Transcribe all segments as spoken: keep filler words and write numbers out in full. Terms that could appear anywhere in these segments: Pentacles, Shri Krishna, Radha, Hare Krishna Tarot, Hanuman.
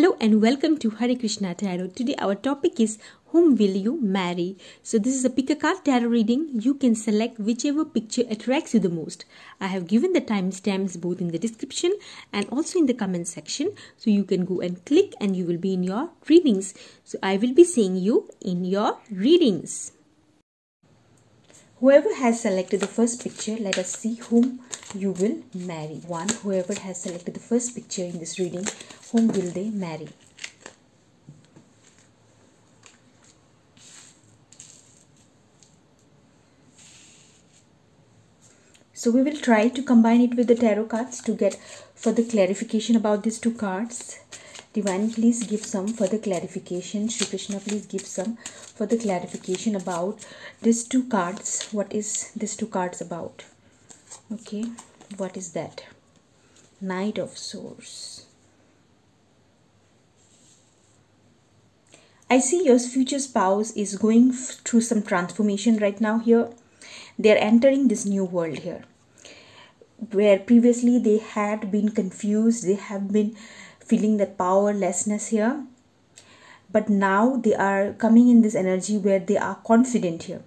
Hello and welcome to Hare Krishna Tarot. Today our topic is whom will you marry? So this is a pick a card tarot reading. You can select whichever picture attracts you the most. I have given the timestamps both in the description and also in the comment section. So you can go and click and you will be in your readings. So I will be seeing you in your readings. Whoever has selected the first picture, let us see whom you will marry. One, whoever has selected the first picture in this reading, whom will they marry? So we will try to combine it with the tarot cards to get further clarification about these two cards. Divine, please give some further clarification. Shri Krishna, please give some further clarification about these two cards. What is these two cards about? Okay, what is that? Knight of Swords. I see your future spouse is going through some transformation right now here. They are entering this new world here, where previously they had been confused. They have been feeling that powerlessness here, but now they are coming in this energy where they are confident here,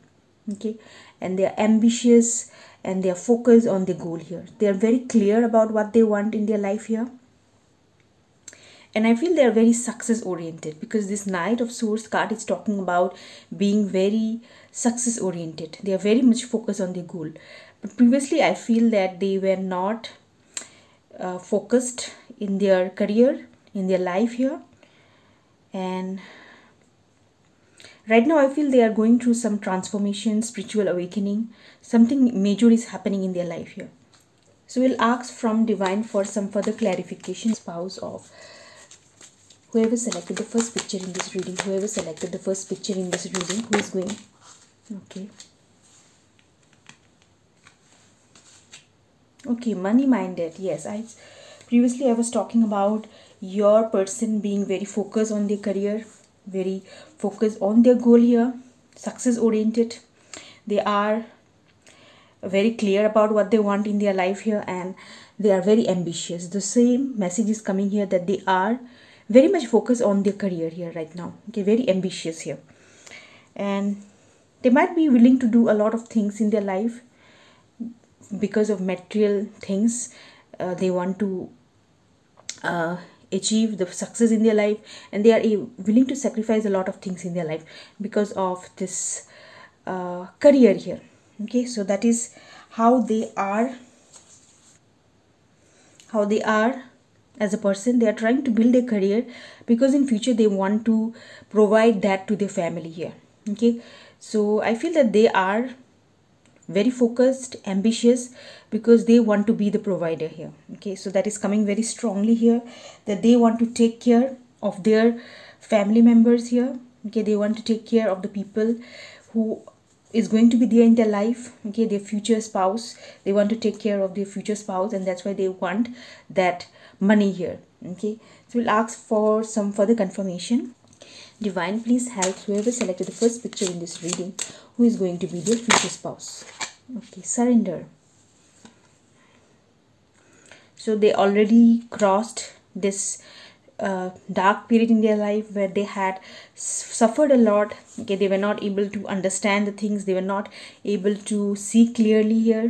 okay, and they are ambitious and they are focused on the goal here. They are very clear about what they want in their life here, and I feel they are very success oriented, because this Knight of Swords card is talking about being very success oriented. They are very much focused on their goal, but previously I feel that they were not uh, focused in their career, in their life here, and right now I feel they are going through some transformation, spiritual awakening. Something major is happening in their life here. So we'll ask from Divine for some further clarification. Spouse of whoever selected the first picture in this reading, whoever selected the first picture in this reading, who is going, okay. Okay, money minded, yes, I... Previously, I was talking about your person being very focused on their career, very focused on their goal here, success oriented. They are very clear about what they want in their life here, and they are very ambitious. The same message is coming here that they are very much focused on their career here right now. Okay, very ambitious here. And they might be willing to do a lot of things in their life because of material things. Uh, they want to Uh, achieve the success in their life, and they are uh, willing to sacrifice a lot of things in their life because of this uh, career here. Okay, so that is how they are, how they are as a person. They are trying to build a career because in future they want to provide that to their family here. Okay, so I feel that they are very focused, ambitious, because they want to be the provider here. Okay, so that is coming very strongly here, that they want to take care of their family members here. Okay, they want to take care of the people who is going to be there in their life. Okay, their future spouse, they want to take care of their future spouse, and that's why they want that money here. Okay, so we'll ask for some further confirmation. Divine, please help whoever selected the first picture in this reading, who is going to be their future spouse. Okay, surrender. So they already crossed this uh, dark period in their life where they had suffered a lot. Okay, they were not able to understand the things. They were not able to see clearly here.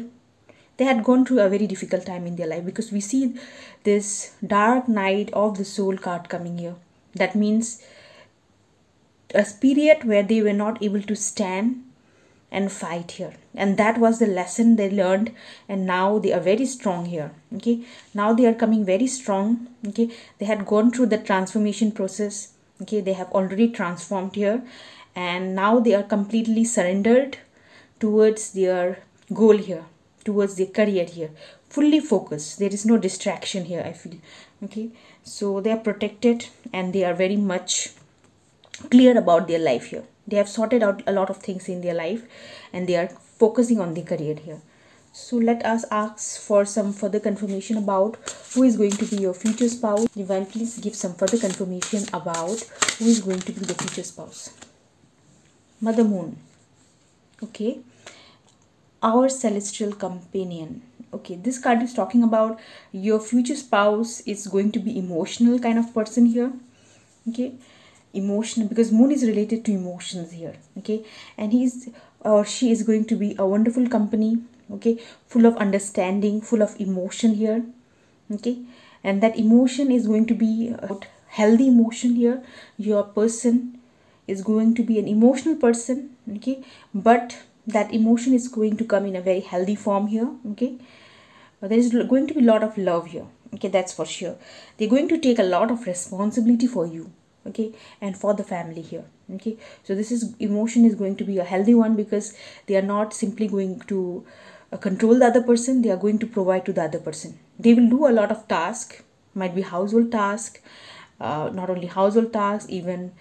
They had gone through a very difficult time in their life, because we see this dark night of the soul card coming here. That means a period where they were not able to stand and fight here, and that was the lesson they learned, and now they are very strong here. Okay, now they are coming very strong. Okay, they had gone through the transformation process. Okay, they have already transformed here, and now they are completely surrendered towards their goal here, towards their career here, fully focused. There is no distraction here, I feel. Okay, so they are protected and they are very much clear about their life here. They have sorted out a lot of things in their life, and they are focusing on their career here. So let us ask for some further confirmation about who is going to be your future spouse. Divine, please give some further confirmation about who is going to be the future spouse. Mother Moon. Okay. Our celestial companion. Okay, this card is talking about your future spouse is going to be emotional kind of person here. okay, emotional, because moon is related to emotions here, okay, and he's or she is going to be a wonderful company, okay, full of understanding, full of emotion here, okay, and that emotion is going to be about healthy emotion here. Your person is going to be an emotional person, okay, but that emotion is going to come in a very healthy form here, okay. There is going to be a lot of love here, okay, that's for sure. They're going to take a lot of responsibility for you, okay, and for the family here, okay. So this is emotion is going to be a healthy one, because they are not simply going to uh, control the other person, they are going to provide to the other person. They will do a lot of tasks, might be household task, uh, not only household tasks, even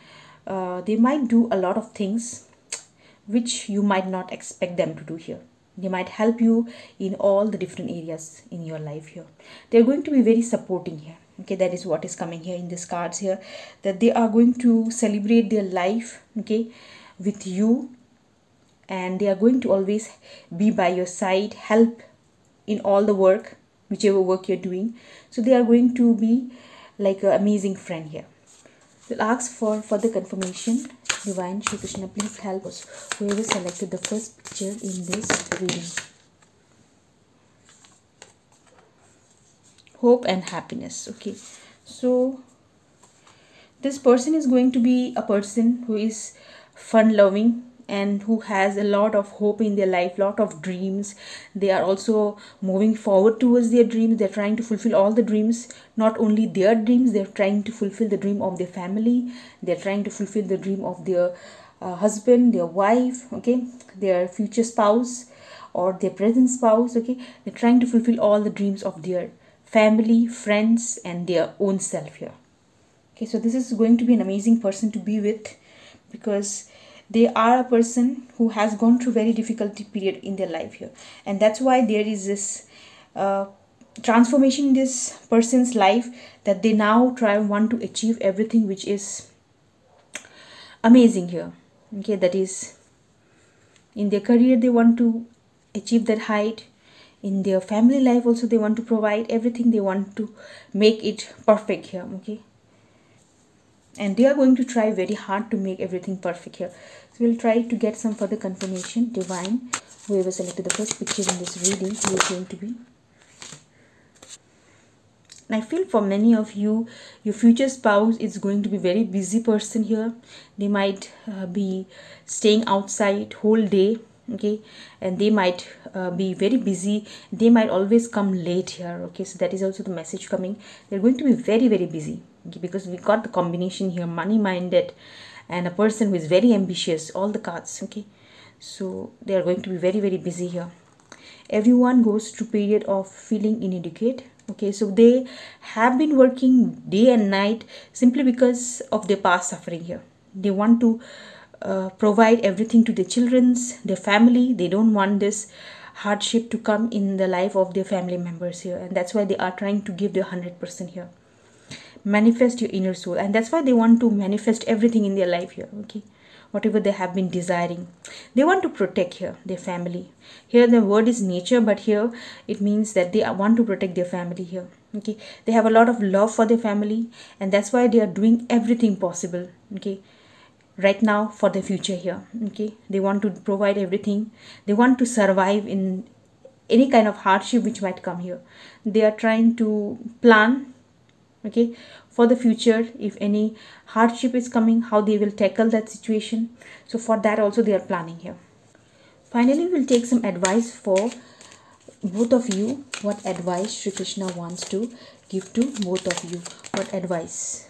uh, they might do a lot of things which you might not expect them to do here. They might help you in all the different areas in your life here. They're going to be very supporting here. Okay, that is what is coming here in these cards here. That they are going to celebrate their life, okay, with you. And they are going to always be by your side, help in all the work, whichever work you're doing. So they are going to be like an amazing friend here. We'll ask for further confirmation. Divine Shri Krishna, please help us, whoever selected the first picture in this reading. Hope and happiness. Okay, so this person is going to be a person who is fun loving and who has a lot of hope in their life, lot of dreams. They are also moving forward towards their dreams. They're trying to fulfill all the dreams, not only their dreams, they're trying to fulfill the dream of their family. They're trying to fulfill the dream of their uh, husband, their wife, okay, their future spouse or their present spouse, okay. They're trying to fulfill all the dreams of their family, friends and their own self here. Okay, so this is going to be an amazing person to be with, because they are a person who has gone through very difficult period in their life here. And that's why there is this uh, transformation in this person's life, that they now try want to achieve everything which is amazing here. Okay, that is in their career they want to achieve that height. In their family life also they want to provide everything. They want to make it perfect here. Okay. And they are going to try very hard to make everything perfect here. So we'll try to get some further confirmation. Divine, whoever selected the first picture in this reading, who is going to be. And I feel for many of you, your future spouse is going to be very busy person here. They might uh, be staying outside whole day. Okay, and they might uh, be very busy. They might always come late here. Okay, so that is also the message coming. They're going to be very very busy, okay, because we got the combination here, money minded and a person who is very ambitious, all the cards. Okay, so they are going to be very very busy here. Everyone goes through period of feeling inadequate. Okay, so they have been working day and night simply because of their past suffering here. They want to Uh, provide everything to their children's, their family. They don't want this hardship to come in the life of their family members here, and that's why they are trying to give their one hundred percent here. Manifest your inner soul, and that's why they want to manifest everything in their life here. Okay, whatever they have been desiring, they want to protect here their family. Here the word is nature, but here it means that they want to protect their family here. Okay, they have a lot of love for their family, and that's why they are doing everything possible, okay, right now for the future here. Okay, they want to provide everything. They want to survive in any kind of hardship which might come here. They are trying to plan, okay, for the future. If any hardship is coming, how they will tackle that situation. So for that also they are planning here. Finally, we'll take some advice for both of you. What advice Shri Krishna wants to give to both of you? What advice?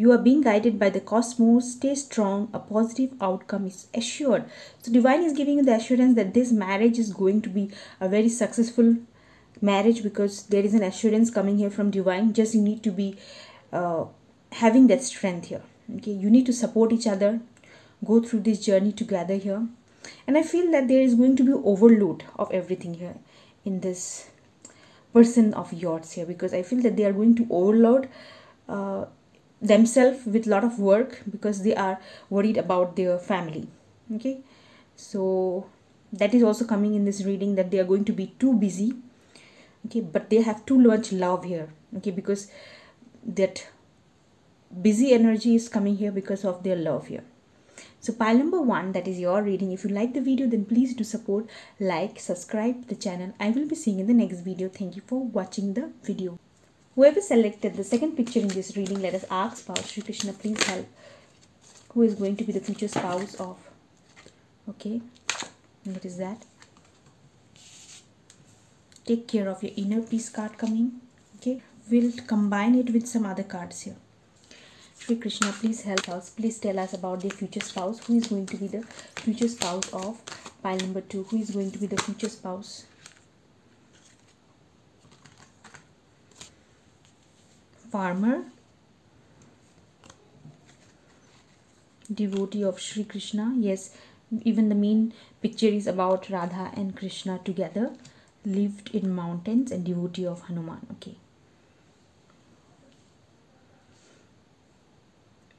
You are being guided by the cosmos. Stay strong. A positive outcome is assured. So Divine is giving you the assurance that this marriage is going to be a very successful marriage, because there is an assurance coming here from Divine. Just you need to be uh, having that strength here. Okay, you need to support each other. Go through this journey together here. And I feel that there is going to be overload of everything here in this person of yours here, because I feel that they are going to overload Uh, themselves with a lot of work, because they are worried about their family. Okay, so that is also coming in this reading, that they are going to be too busy. Okay, but they have too much love here. Okay, because that busy energy is coming here because of their love here. So pile number one, that is your reading. If you like the video, then please do support, like, subscribe the channel. I will be seeing in the next video. Thank you for watching the video. Whoever selected the second picture in this reading, let us ask spouse Shri Krishna, please help. Who is going to be the future spouse of? Okay, what is that? Take care of your inner peace card coming. Okay, we'll combine it with some other cards here. Shri Krishna, please help us. Please tell us about the future spouse. Who is going to be the future spouse of pile number two? Who is going to be the future spouse? Farmer, devotee of Shri Krishna. Yes, even the main picture is about Radha and Krishna together, lived in mountains, and devotee of Hanuman. Okay.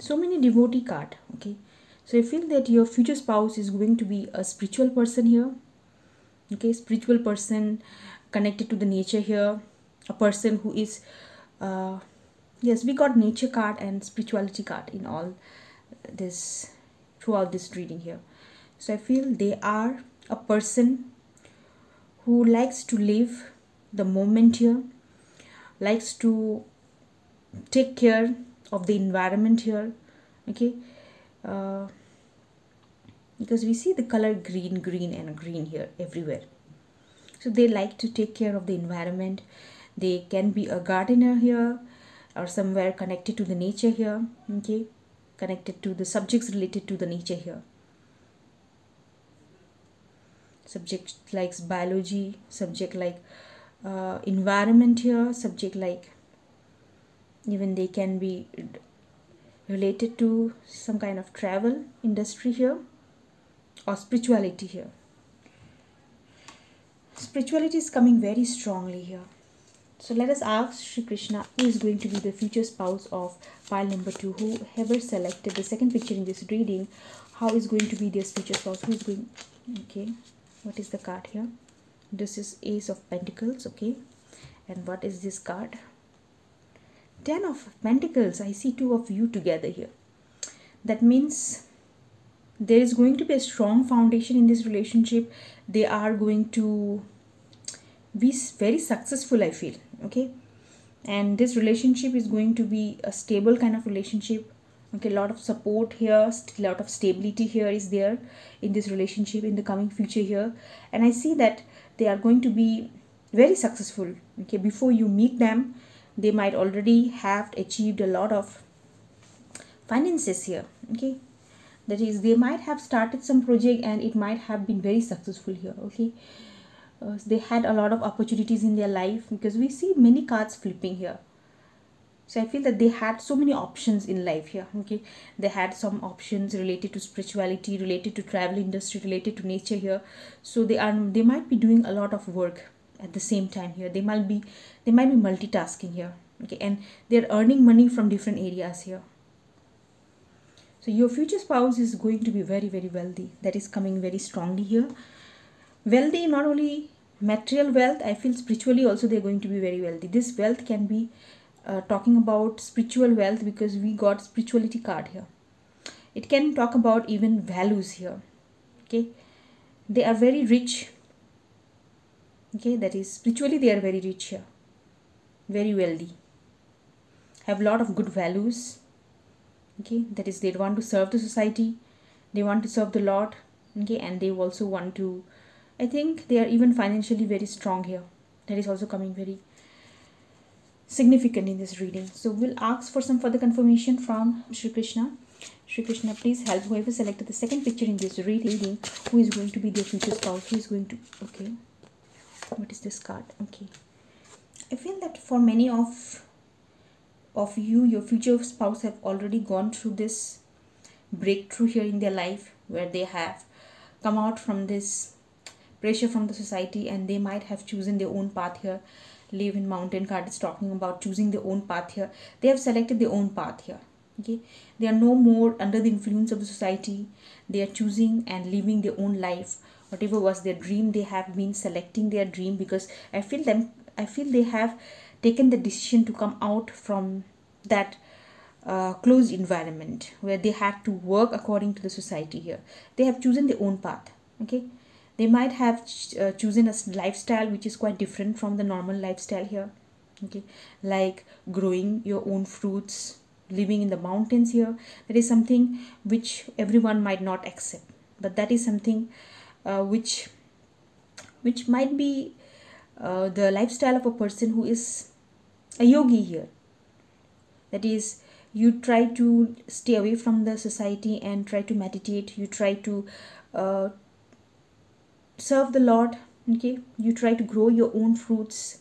So many devotee card. Okay, so you feel that your future spouse is going to be a spiritual person here. Okay, spiritual person connected to the nature here, a person who is uh, yes, we got nature card and spirituality card in all this throughout this reading here. So I feel they are a person who likes to live the moment here, likes to take care of the environment here. Okay, uh, because we see the color green, green and green here everywhere. So they like to take care of the environment. They can be a gardener here or somewhere connected to the nature here. Okay, connected to the subjects related to the nature here. Subject likes biology, subject like uh, environment here, subject like even they can be related to some kind of travel industry here or spirituality here. Spirituality is coming very strongly here. So let us ask Shri Krishna, who is going to be the future spouse of pile number two? Whoever selected the second picture in this reading, how is going to be their future spouse? Who is going? Okay, what is the card here? This is Ace of Pentacles. Okay, and what is this card? Ten of Pentacles. I see two of you together here. That means there is going to be a strong foundation in this relationship. They are going to be very successful, I feel. Okay, and this relationship is going to be a stable kind of relationship. Okay, a lot of support here, a lot of stability here is there in this relationship in the coming future here. And I see that they are going to be very successful. Okay, before you meet them, they might already have achieved a lot of finances here. Okay, that is, they might have started some project and it might have been very successful here. Okay, uh, they had a lot of opportunities in their life because we see many cards flipping here. So I feel that they had so many options in life here. Okay, they had some options related to spirituality, related to travel industry, related to nature here. So they are they might be doing a lot of work at the same time here. They might be they might be multitasking here. Okay, and they're earning money from different areas here. So your future spouse is going to be very, very wealthy. That is coming very strongly here. Wealthy, not only material wealth, I feel spiritually also they're going to be very wealthy. This wealth can be uh, talking about spiritual wealth because we got spirituality card here. It can talk about even values here. Okay, they are very rich. Okay, that is spiritually they are very rich here, very wealthy, have a lot of good values. Okay, that is they want to serve the society, they want to serve the Lord. Okay, and they also want to, I think they are even financially very strong here. That is also coming very significant in this reading. So we'll ask for some further confirmation from Shri Krishna. Shri Krishna, please help whoever selected the second picture in this reading. Who is going to be their future spouse? Who is going to, okay. What is this card? Okay, I feel that for many of of you, your future spouse have already gone through this breakthrough here in their life, where they have come out from this pressure from the society and they might have chosen their own path here. Live in mountain card is talking about choosing their own path here. They have selected their own path here. Okay, they are no more under the influence of the society. They are choosing and living their own life. Whatever was their dream, they have been selecting their dream, because I feel them I feel they have taken the decision to come out from that uh, closed environment where they had to work according to the society here. They have chosen their own path, okay? They might have ch uh, chosen a lifestyle which is quite different from the normal lifestyle here, okay? Like growing your own fruits, living in the mountains here. That is something which everyone might not accept, but that is something uh, which which might be uh, the lifestyle of a person who is a yogi here. That is, you try to stay away from the society and try to meditate. You try to uh, serve the Lord, okay? You try to grow your own fruits,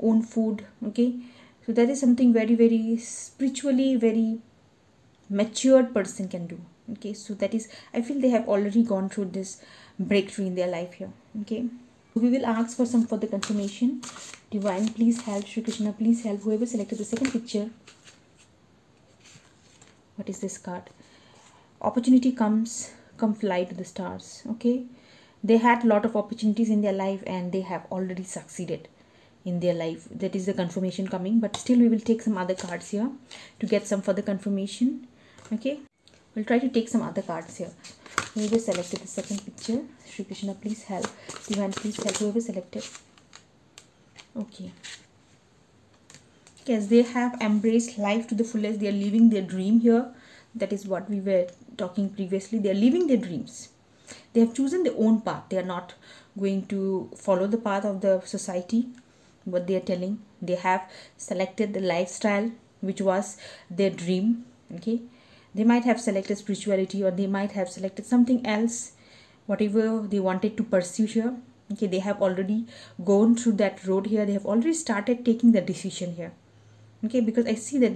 own food, okay? So that is something very, very spiritually, very matured person can do, okay? So that is, I feel they have already gone through this breakthrough in their life here, okay? We will ask for some further confirmation. Divine, please help. Shri Krishna, please help. Whoever selected the second picture. What is this card? Opportunity comes, come fly to the stars, okay? They had a lot of opportunities in their life and they have already succeeded in their life. That is the confirmation coming, but still we will take some other cards here to get some further confirmation, okay? We'll try to take some other cards here. Whoever selected the second picture, Shri Krishna, please help. Divine, please help. Whoever selected, okay. Yes, they have embraced life to the fullest. They are living their dream here. That is what we were talking previously. They are living their dreams. They have chosen their own path. They are not going to follow the path of the society, what they are telling. They have selected the lifestyle which was their dream, okay? They might have selected spirituality, or they might have selected something else, whatever they wanted to pursue here. Okay, they have already gone through that road here. They have already started taking the decision here. Okay, because I see that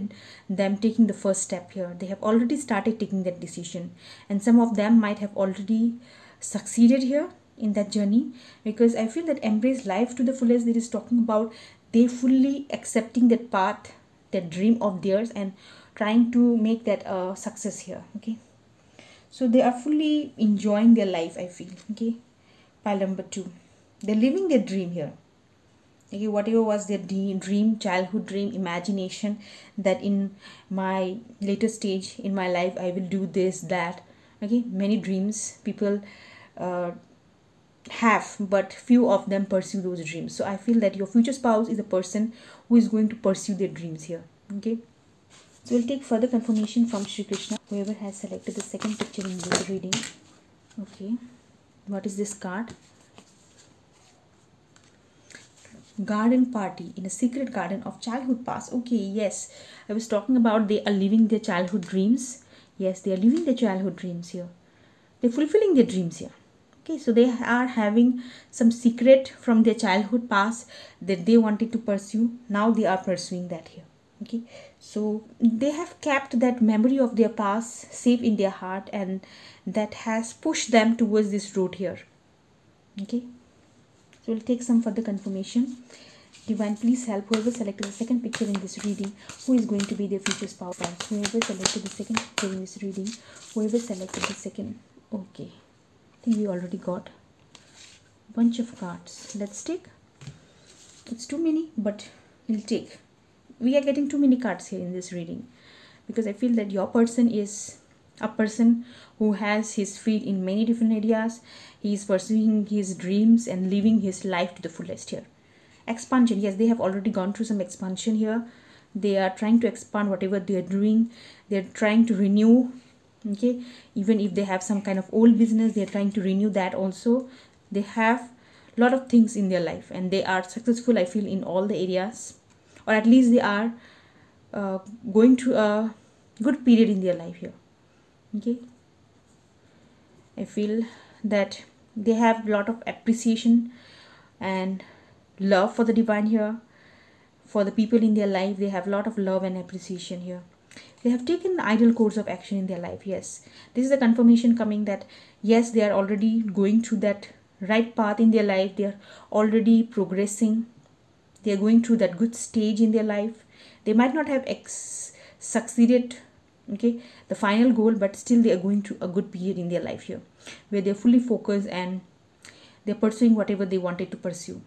them taking the first step here. They have already started taking that decision. And some of them might have already succeeded here in that journey. Because I feel that embrace life to the fullest, that is talking about they fully accepting that path, that dream of theirs, and trying to make that a uh, success here, okay? So they are fully enjoying their life, I feel, okay? Pile number two. They're living their dream here. Okay, whatever was their dream, childhood dream, imagination, that in my later stage in my life, I will do this, that. Okay, many dreams people uh, have, but few of them pursue those dreams. So I feel that your future spouse is a person who is going to pursue their dreams here, okay? So we'll take further confirmation from Shri Krishna, whoever has selected the second picture in this reading. Okay, what is this card? Garden party in a secret garden of childhood past. Okay, yes, I was talking about they are living their childhood dreams. Yes, they are living their childhood dreams here. They're fulfilling their dreams here. Okay, so they are having some secret from their childhood past that they wanted to pursue. Now they are pursuing that here. Okay, so they have kept that memory of their past safe in their heart, and that has pushed them towards this road here. Okay, so we'll take some further confirmation. Divine, please help. Whoever selected the second picture in this reading, who is going to be their future spouse? Whoever selected the second picture in this reading, whoever selected the second. Okay, I think we already got a bunch of cards. Let's take. It's too many, but we'll take. We are getting too many cards here in this reading, because I feel that your person is a person who has his feet in many different areas. He is pursuing his dreams and living his life to the fullest here. Expansion, yes, they have already gone through some expansion here. They are trying to expand whatever they are doing. They are trying to renew, okay? Even if they have some kind of old business, they are trying to renew that also. They have a lot of things in their life and they are successful, I feel, in all the areas. Or at least they are uh, going through a good period in their life here. Okay, I feel that they have a lot of appreciation and love for the divine here. For the people in their life, they have a lot of love and appreciation here. They have taken the ideal course of action in their life. Yes, this is the confirmation coming that yes, they are already going through that right path in their life. They are already progressing. They are going through that good stage in their life. They might not have ex succeeded, okay, the final goal, but still they are going through a good period in their life here, where they are fully focused and they are pursuing whatever they wanted to pursue.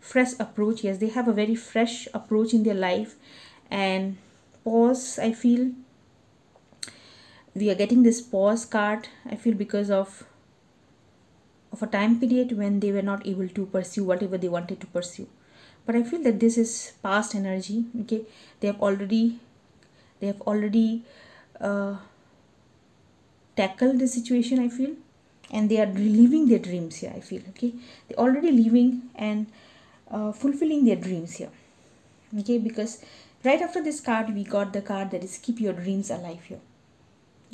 Fresh approach, yes, they have a very fresh approach in their life. And pause, I feel, we are getting this pause card, I feel, because of of a time period when they were not able to pursue whatever they wanted to pursue. But I feel that this is past energy. Okay, they have already they have already uh, tackled the situation, I feel, and they are living their dreams here, I feel. Okay, they're already living and uh, fulfilling their dreams here. Okay, because right after this card we got the card that is keep your dreams alive here.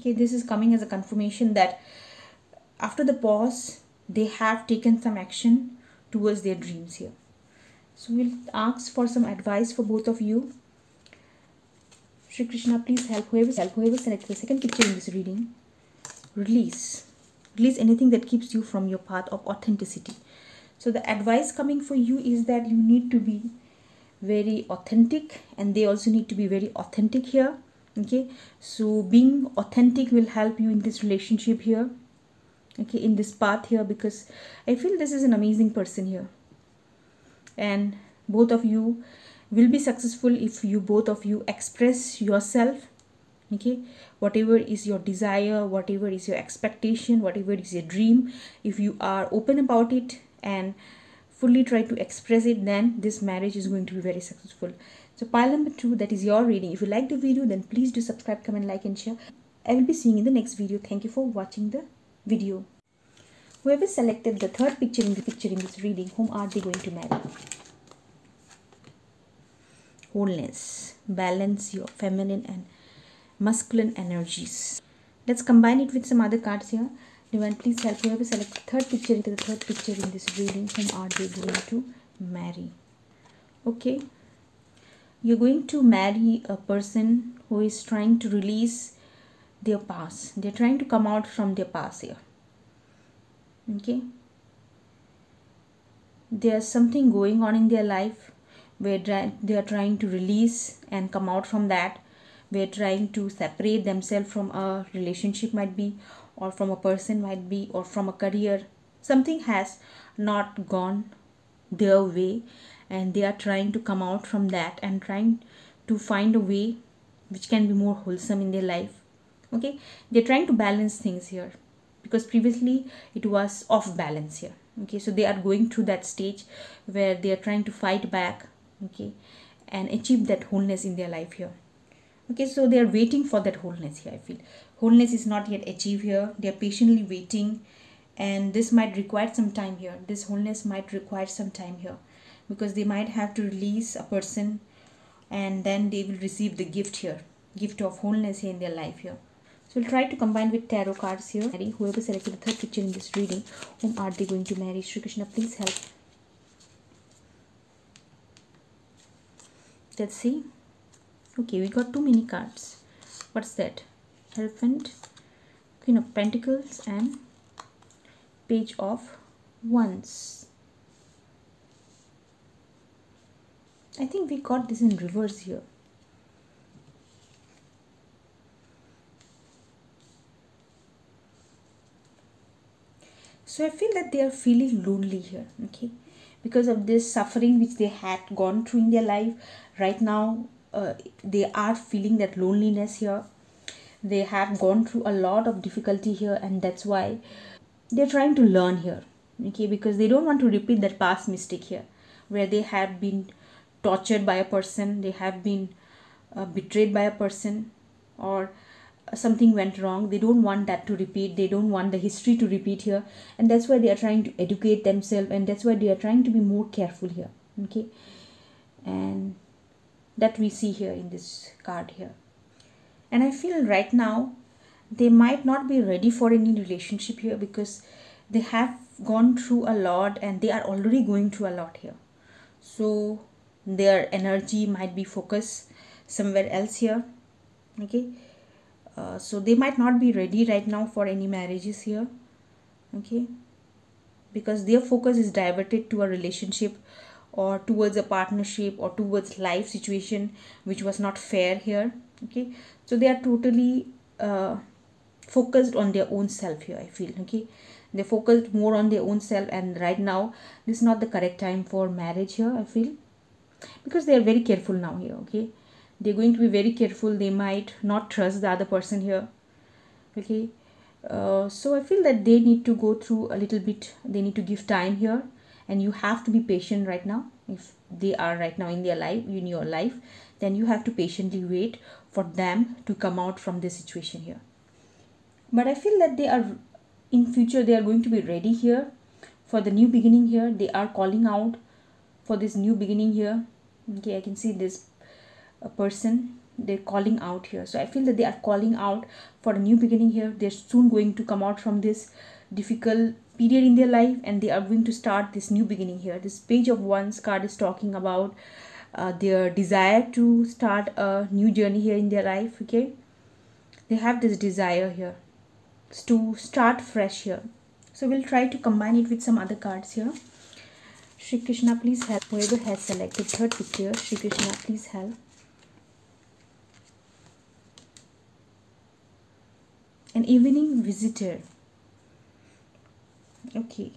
Okay, this is coming as a confirmation that after the pause they have taken some action towards their dreams here. So we'll ask for some advice for both of you. Shri Krishna, please help whoever help whoever select the second picture in this reading. Release. Release anything that keeps you from your path of authenticity. So the advice coming for you is that you need to be very authentic, and they also need to be very authentic here. Okay, so being authentic will help you in this relationship here, okay, in this path here, because I feel this is an amazing person here, and both of you will be successful if you both of you express yourself. Okay, whatever is your desire, whatever is your expectation, whatever is your dream, if you are open about it and fully try to express it, then this marriage is going to be very successful. So pile number two, that is your reading. If you like the video, then please do subscribe, comment, like and share. I will be seeing you in the next video. Thank you for watching the video. Whoever selected the third picture in the picture in this reading, whom are they going to marry? Wholeness, balance your feminine and masculine energies. Let's combine it with some other cards here. Divine, please help whoever select the third picture into the third picture in this reading, whom are they going to marry? Okay, you're going to marry a person who is trying to release their past. They're trying to come out from their past here. Okay, there's something going on in their life where they are trying to release and come out from that. They're trying to separate themselves from a relationship, might be, or from a person, might be, or from a career. Something has not gone their way, and they are trying to come out from that and trying to find a way which can be more wholesome in their life. Okay, they're trying to balance things here, because previously it was off balance here. Okay, so they are going through that stage where they are trying to fight back, okay, and achieve that wholeness in their life here. Okay, so they are waiting for that wholeness here, I feel. Wholeness is not yet achieved here. They are patiently waiting, and this might require some time here. This wholeness might require some time here, because they might have to release a person, and then they will receive the gift here, gift of wholeness here in their life here. So we'll try to combine with tarot cards here. Whoever selected the third picture in this reading, whom are they going to marry? Shri Krishna, please help. Let's see. Okay, we got too many cards. What's that? Elephant, Queen of Pentacles and Page of Wands. I think we got this in reverse here. So I feel that they are feeling lonely here, okay, because of this suffering which they had gone through in their life. Right now, Uh, they are feeling that loneliness here. They have gone through a lot of difficulty here, and that's why they're trying to learn here, okay, because they don't want to repeat that past mistake here, where they have been tortured by a person, they have been uh, betrayed by a person, or something went wrong. They don't want that to repeat. They don't want the history to repeat here, and that's why they are trying to educate themselves, and that's why they are trying to be more careful here, okay, and that we see here in this card here. And I feel right now they might not be ready for any relationship here, because they have gone through a lot and they are already going through a lot here. So their energy might be focused somewhere else here, okay. Uh, so they might not be ready right now for any marriages here, okay, because their focus is diverted to a relationship or towards a partnership or towards life situation which was not fair here, okay. So they are totally uh, focused on their own self here, I feel, okay. They focused more on their own self, and right now this is not the correct time for marriage here, I feel, because they are very careful now here, okay. They're going to be very careful. They might not trust the other person here, okay. Uh, so I feel that they need to go through a little bit, they need to give time here, and you have to be patient right now. If they are right now in their life, in your life, then you have to patiently wait for them to come out from this situation here. But I feel that they are, in future, they are going to be ready here for the new beginning here. They are calling out for this new beginning here. Okay, I can see this uh, person, they're calling out here. So I feel that they are calling out for a new beginning here. They're soon going to come out from this difficult period in their life, and they are going to start this new beginning here. This Page of Wands card is talking about uh, their desire to start a new journey here in their life, okay. They have this desire here to start fresh here. So we'll try to combine it with some other cards here. Shri Krishna, please help. Whoever has selected third pick here, Shri Krishna, please help. An evening visitor. Okay,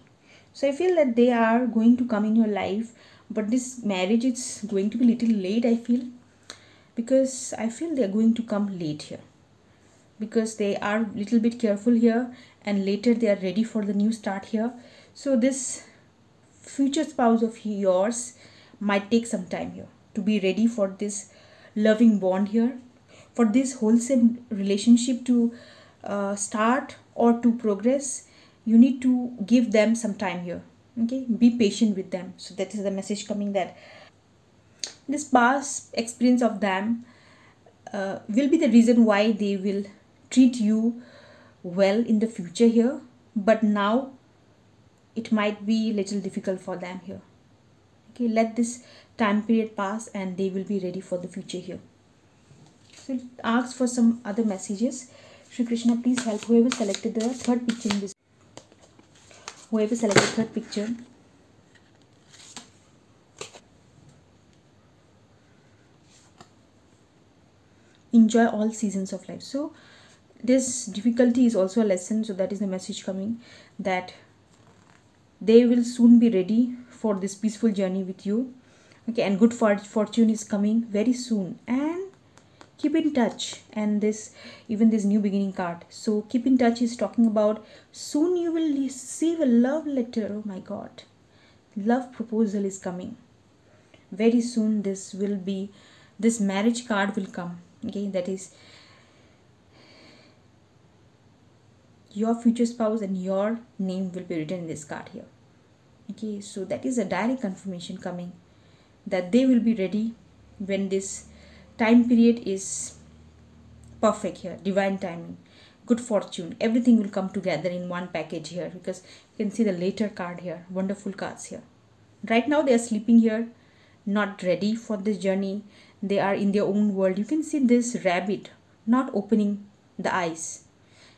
so I feel that they are going to come in your life, but this marriage is going to be a little late, I feel, because I feel they are going to come late here, because they are a little bit careful here, and later they are ready for the new start here. So this future spouse of yours might take some time here to be ready for this loving bond here, for this wholesome relationship to uh, start or to progress. You need to give them some time here, okay. Be patient with them. So that is the message coming, that this past experience of them uh, will be the reason why they will treat you well in the future here, but now it might be a little difficult for them here, okay. Let this time period pass and they will be ready for the future here. So ask for some other messages. Shri Krishna, please help. Whoever selected the third picture in this Whoever selected third picture. Enjoy all seasons of life. So this difficulty is also a lesson. So that is the message coming, that they will soon be ready for this peaceful journey with you. Okay, and good fortune is coming very soon. And keep in touch. And this, even this new beginning card, so keep in touch is talking about soon you will receive a love letter. Oh my god, love proposal is coming very soon. This will be, this marriage card will come, okay. That is your future spouse, and your name will be written in this card here, okay. So that is a direct confirmation coming, that they will be ready when this time period is perfect here. Divine timing, good fortune, everything will come together in one package here, because you can see the later card here. Wonderful cards here. Right now they are sleeping here, not ready for this journey. They are in their own world. You can see this rabbit not opening the eyes.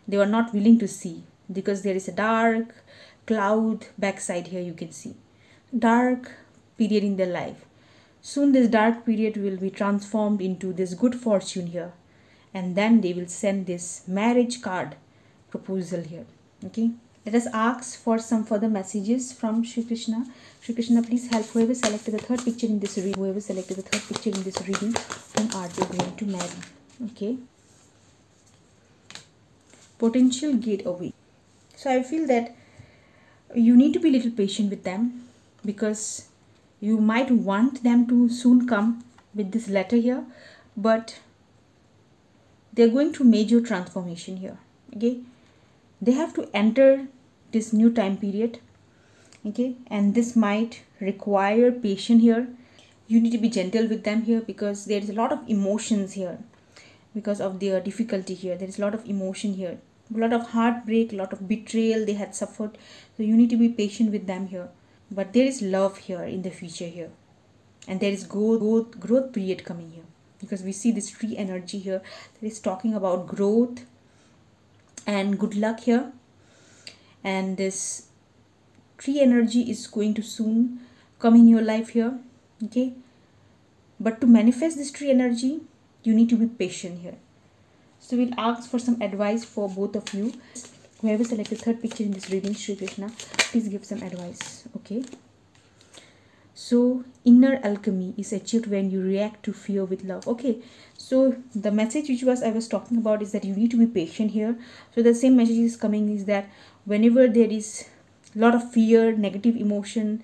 They were not willing to see, because there is a dark cloud backside here. You can see dark period in their life. Soon this dark period will be transformed into this good fortune here, and then they will send this marriage card proposal here, okay. Let us ask for some further messages from Shri Krishna. Shri Krishna, please help. Whoever selected the third picture in this reading, whoever selected the third picture in this reading, when are they going to marry? Okay, potential gateway. So I feel that you need to be a little patient with them, because you might want them to soon come with this letter here, but they're going through major transformation here, okay. They have to enter this new time period, okay, and this might require patience here. You need to be gentle with them here, because there is a lot of emotions here, because of their difficulty here. There is a lot of emotion here, a lot of heartbreak, a lot of betrayal they had suffered. So you need to be patient with them here. But there is love here in the future here, and there is growth, growth, growth period coming here, because we see this tree energy here that is talking about growth and good luck here. And this tree energy is going to soon come in your life here, okay. But to manifest this tree energy, you need to be patient here. So we'll ask for some advice for both of you. Whoever selected third picture in this reading, Shri Krishna, please give some advice, okay. So inner alchemy is achieved when you react to fear with love. Okay, so the message which was I was talking about is that you need to be patient here. So the same message is coming is that whenever there is a lot of fear, negative emotion,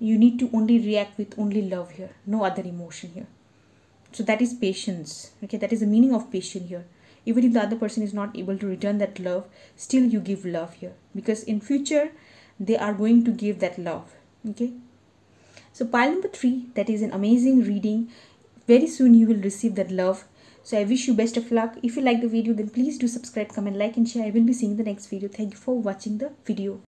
you need to only react with only love here, no other emotion here. So that is patience. Okay, that is the meaning of patience here. Even if the other person is not able to return that love, still you give love here, because in future they are going to give that love. Okay, so pile number three, that is an amazing reading. Very soon you will receive that love. So I wish you best of luck. If you like the video, then please do subscribe, comment, like and share. I will be seeing the next video. Thank you for watching the video.